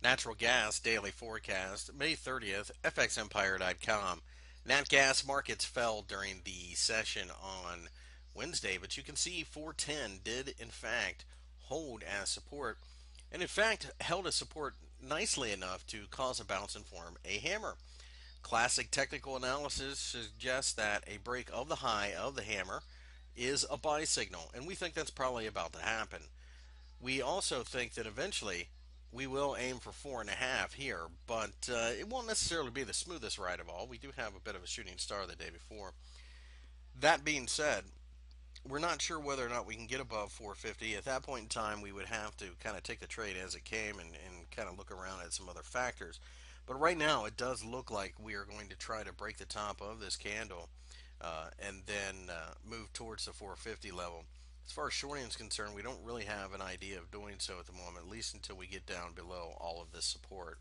Natural gas daily forecast, May 30th, FXEmpire.com. Nat gas markets fell during the session on Wednesday, but you can see 410 did in fact hold as support, and in fact held as support nicely enough to cause a bounce and form a hammer. Classic technical analysis suggests that a break of the high of the hammer is a buy signal, and we think that's probably about to happen. We also think that eventually we will aim for 4.5 here, but it won't necessarily be the smoothest ride of all. We do have a bit of a shooting star the day before. That being said, we're not sure whether or not we can get above 450. At that point in time, we would have to kind of take the trade as it came and kind of look around at some other factors. But right now, it does look like we are going to try to break the top of this candle and then move towards the 450 level. As far as shorting is concerned, we don't really have an idea of doing so at the moment, at least until we get down below all of this support.